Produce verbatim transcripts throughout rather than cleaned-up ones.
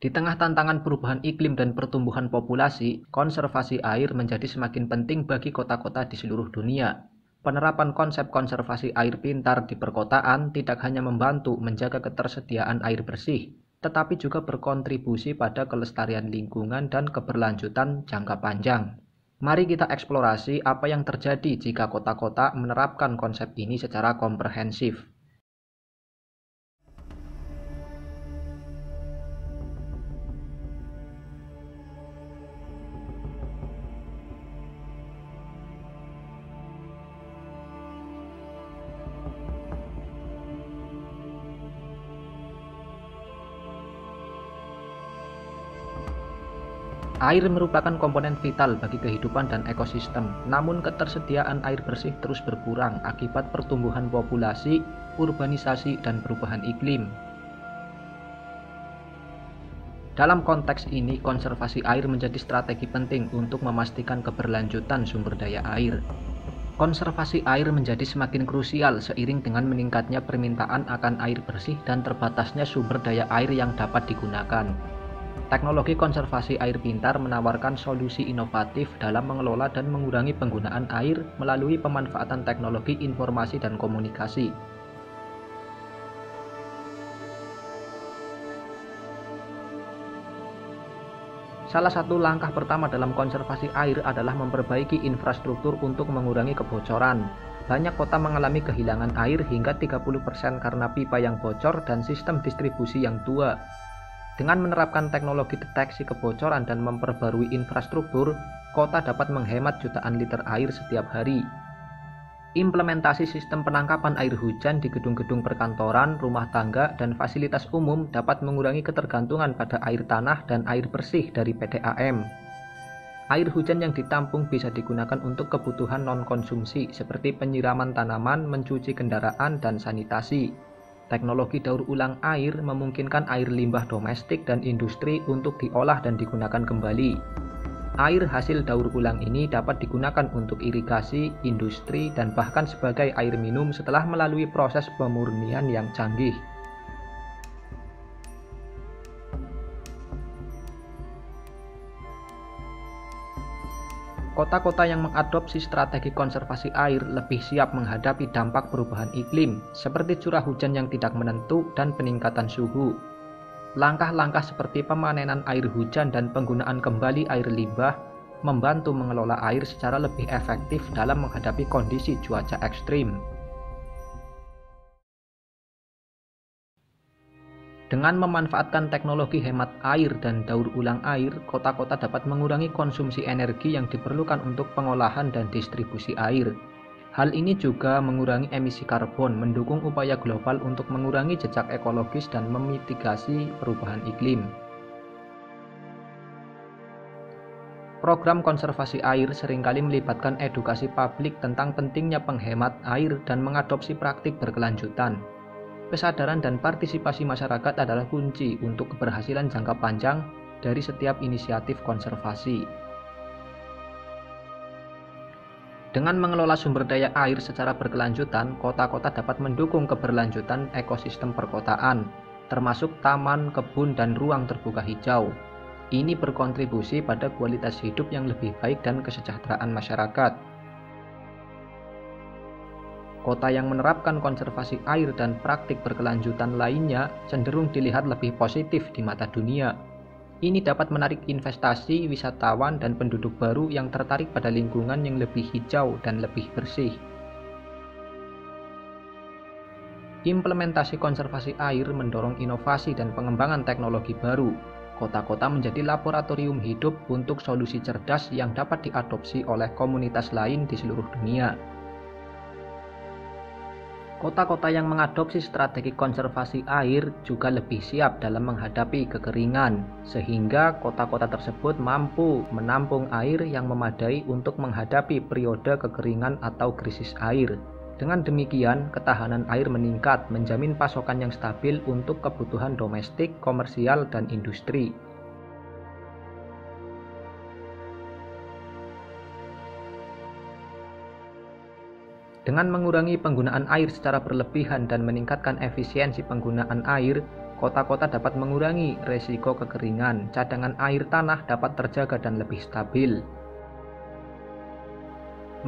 Di tengah tantangan perubahan iklim dan pertumbuhan populasi, konservasi air menjadi semakin penting bagi kota-kota di seluruh dunia. Penerapan konsep konservasi air pintar di perkotaan tidak hanya membantu menjaga ketersediaan air bersih, tetapi juga berkontribusi pada kelestarian lingkungan dan keberlanjutan jangka panjang. Mari kita eksplorasi apa yang terjadi jika kota-kota menerapkan konsep ini secara komprehensif. Air merupakan komponen vital bagi kehidupan dan ekosistem, namun ketersediaan air bersih terus berkurang akibat pertumbuhan populasi, urbanisasi, dan perubahan iklim. Dalam konteks ini, konservasi air menjadi strategi penting untuk memastikan keberlanjutan sumber daya air. Konservasi air menjadi semakin krusial seiring dengan meningkatnya permintaan akan air bersih dan terbatasnya sumber daya air yang dapat digunakan. Teknologi konservasi air pintar menawarkan solusi inovatif dalam mengelola dan mengurangi penggunaan air melalui pemanfaatan teknologi informasi dan komunikasi. Salah satu langkah pertama dalam konservasi air adalah memperbaiki infrastruktur untuk mengurangi kebocoran. Banyak kota mengalami kehilangan air hingga tiga puluh persen karena pipa yang bocor dan sistem distribusi yang tua. Dengan menerapkan teknologi deteksi kebocoran dan memperbarui infrastruktur, kota dapat menghemat jutaan liter air setiap hari. Implementasi sistem penangkapan air hujan di gedung-gedung perkantoran, rumah tangga, dan fasilitas umum dapat mengurangi ketergantungan pada air tanah dan air bersih dari P D A M. Air hujan yang ditampung bisa digunakan untuk kebutuhan non-konsumsi seperti penyiraman tanaman, mencuci kendaraan, dan sanitasi. Teknologi daur ulang air memungkinkan air limbah domestik dan industri untuk diolah dan digunakan kembali. Air hasil daur ulang ini dapat digunakan untuk irigasi, industri, dan bahkan sebagai air minum setelah melalui proses pemurnian yang canggih. Kota-kota yang mengadopsi strategi konservasi air lebih siap menghadapi dampak perubahan iklim, seperti curah hujan yang tidak menentu dan peningkatan suhu. Langkah-langkah seperti pemanenan air hujan dan penggunaan kembali air limbah membantu mengelola air secara lebih efektif dalam menghadapi kondisi cuaca ekstrim. Dengan memanfaatkan teknologi hemat air dan daur ulang air, kota-kota dapat mengurangi konsumsi energi yang diperlukan untuk pengolahan dan distribusi air. Hal ini juga mengurangi emisi karbon, mendukung upaya global untuk mengurangi jejak ekologis dan memitigasi perubahan iklim. Program konservasi air seringkali melibatkan edukasi publik tentang pentingnya penghemat air dan mengadopsi praktik berkelanjutan. Kesadaran dan partisipasi masyarakat adalah kunci untuk keberhasilan jangka panjang dari setiap inisiatif konservasi. Dengan mengelola sumber daya air secara berkelanjutan, kota-kota dapat mendukung keberlanjutan ekosistem perkotaan, termasuk taman, kebun, dan ruang terbuka hijau. Ini berkontribusi pada kualitas hidup yang lebih baik dan kesejahteraan masyarakat. Kota yang menerapkan konservasi air dan praktik berkelanjutan lainnya cenderung dilihat lebih positif di mata dunia. Ini dapat menarik investasi, wisatawan, dan penduduk baru yang tertarik pada lingkungan yang lebih hijau dan lebih bersih. Implementasi konservasi air mendorong inovasi dan pengembangan teknologi baru. Kota-kota menjadi laboratorium hidup untuk solusi cerdas yang dapat diadopsi oleh komunitas lain di seluruh dunia. Kota-kota yang mengadopsi strategi konservasi air juga lebih siap dalam menghadapi kekeringan, sehingga kota-kota tersebut mampu menampung air yang memadai untuk menghadapi periode kekeringan atau krisis air. Dengan demikian, ketahanan air meningkat, menjamin pasokan yang stabil untuk kebutuhan domestik, komersial, dan industri. Dengan mengurangi penggunaan air secara berlebihan dan meningkatkan efisiensi penggunaan air, Kota-kota dapat mengurangi resiko kekeringan, cadangan air tanah dapat terjaga dan lebih stabil.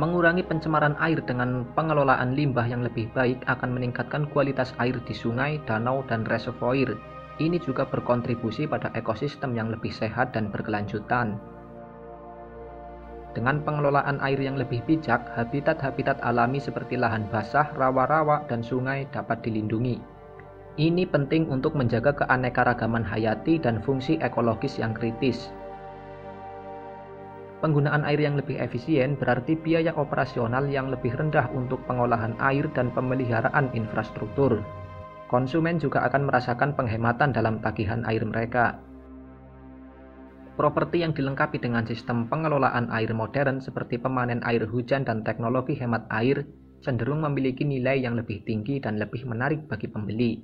Mengurangi pencemaran air dengan pengelolaan limbah yang lebih baik akan meningkatkan kualitas air di sungai, danau, dan reservoir. Ini juga berkontribusi pada ekosistem yang lebih sehat dan berkelanjutan. Dengan pengelolaan air yang lebih bijak, habitat-habitat alami seperti lahan basah, rawa-rawa, dan sungai dapat dilindungi. Ini penting untuk menjaga keanekaragaman hayati dan fungsi ekologis yang kritis. Penggunaan air yang lebih efisien berarti biaya operasional yang lebih rendah untuk pengolahan air dan pemeliharaan infrastruktur. Konsumen juga akan merasakan penghematan dalam tagihan air mereka. Properti yang dilengkapi dengan sistem pengelolaan air modern seperti pemanen air hujan dan teknologi hemat air cenderung memiliki nilai yang lebih tinggi dan lebih menarik bagi pembeli.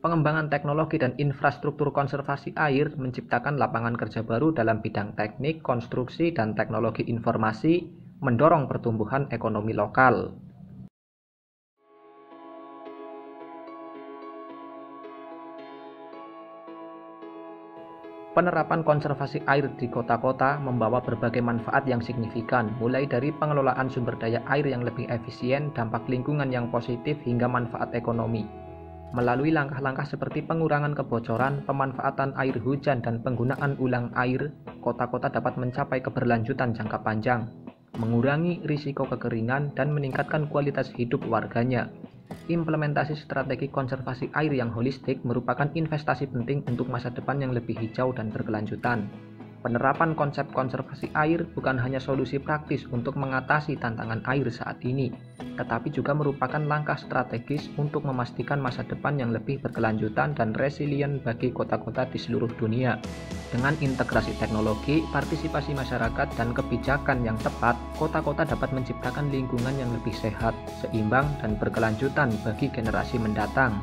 Pengembangan teknologi dan infrastruktur konservasi air menciptakan lapangan kerja baru dalam bidang teknik, konstruksi, dan teknologi informasi, mendorong pertumbuhan ekonomi lokal. Penerapan konservasi air di kota-kota membawa berbagai manfaat yang signifikan, mulai dari pengelolaan sumber daya air yang lebih efisien, dampak lingkungan yang positif, hingga manfaat ekonomi. Melalui langkah-langkah seperti pengurangan kebocoran, pemanfaatan air hujan, dan penggunaan ulang air, kota-kota dapat mencapai keberlanjutan jangka panjang, mengurangi risiko kekeringan, dan meningkatkan kualitas hidup warganya. Implementasi strategi konservasi air yang holistik merupakan investasi penting untuk masa depan yang lebih hijau dan berkelanjutan. Penerapan konsep konservasi air bukan hanya solusi praktis untuk mengatasi tantangan air saat ini, tetapi juga merupakan langkah strategis untuk memastikan masa depan yang lebih berkelanjutan dan resilient bagi kota-kota di seluruh dunia. Dengan integrasi teknologi, partisipasi masyarakat, dan kebijakan yang tepat, kota-kota dapat menciptakan lingkungan yang lebih sehat, seimbang, dan berkelanjutan bagi generasi mendatang.